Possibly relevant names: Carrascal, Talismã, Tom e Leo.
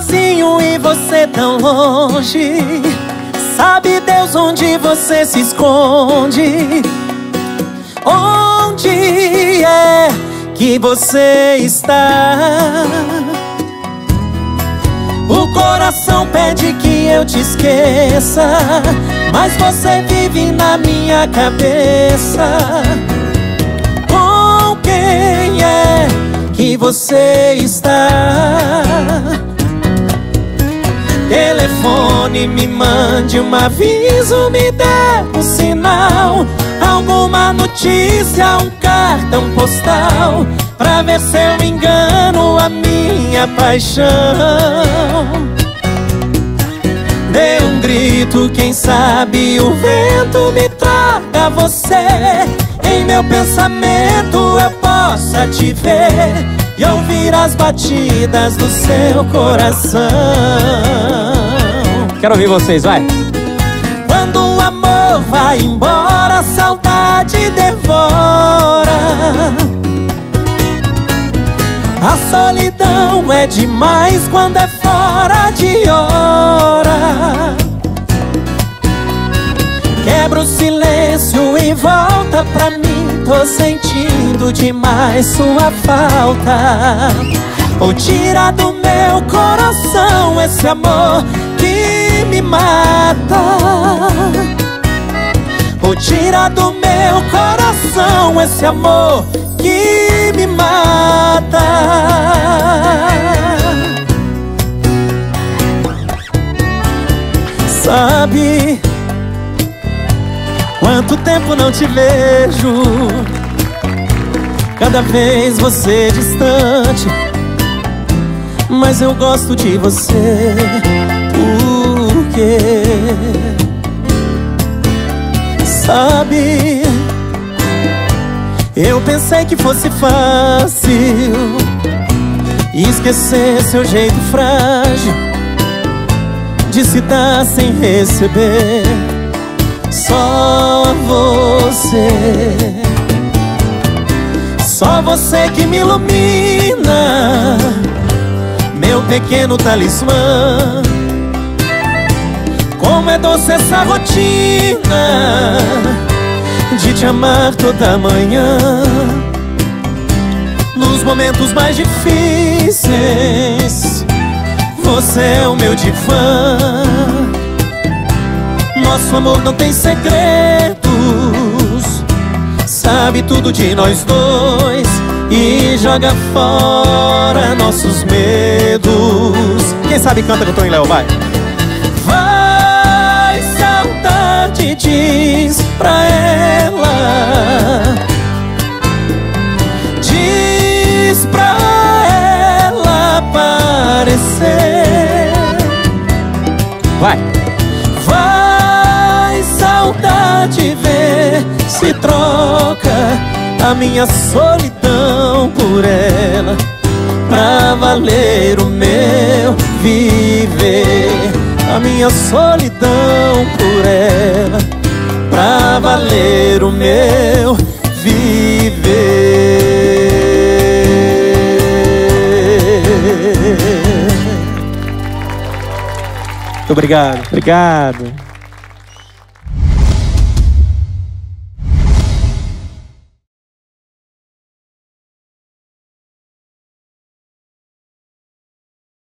sozinho e você tão longe. Sabe Deus onde você se esconde? Onde é que você está? O coração pede que eu te esqueça, mas você vive na minha cabeça. Com quem é que você está? Telefone, me mande um aviso, me dê um sinal, alguma notícia, um cartão postal, pra ver se eu engano a minha paixão. Dê um grito, quem sabe o vento me traga você, em meu pensamento eu possa te ver e ouvir as batidas do seu coração. Quero ouvir vocês, vai! Quando o amor vai embora, a saudade devora. A solidão é demais quando é fora de hora. Quebra o silêncio e volta pra mim, tô sentindo demais sua falta. Ou tira do meu coração esse amor que me mata. Ou tira do meu coração esse amor que me mata. Sabe, quanto tempo não te vejo, cada vez você distante, mas eu gosto de você. Por quê? Sabe, eu pensei que fosse fácil esquecer seu jeito frágil de se dar sem receber só você. Só você que me ilumina, meu pequeno talismã. Como é doce essa rotina de te amar toda manhã. Nos momentos mais difíceis, você é o meu divã. Nosso amor não tem segredos, sabe tudo de nós dois e joga fora nossos medos. Quem sabe canta com Tom e Leo, vai! Vai, saudade, diz pra ela, diz pra ela aparecer. Vai! Vai, saudade, vê se troca a minha solidão por ela, pra valer o meu viver. A minha solidão por ela, pra valer o meu viver. Muito obrigado. Obrigado.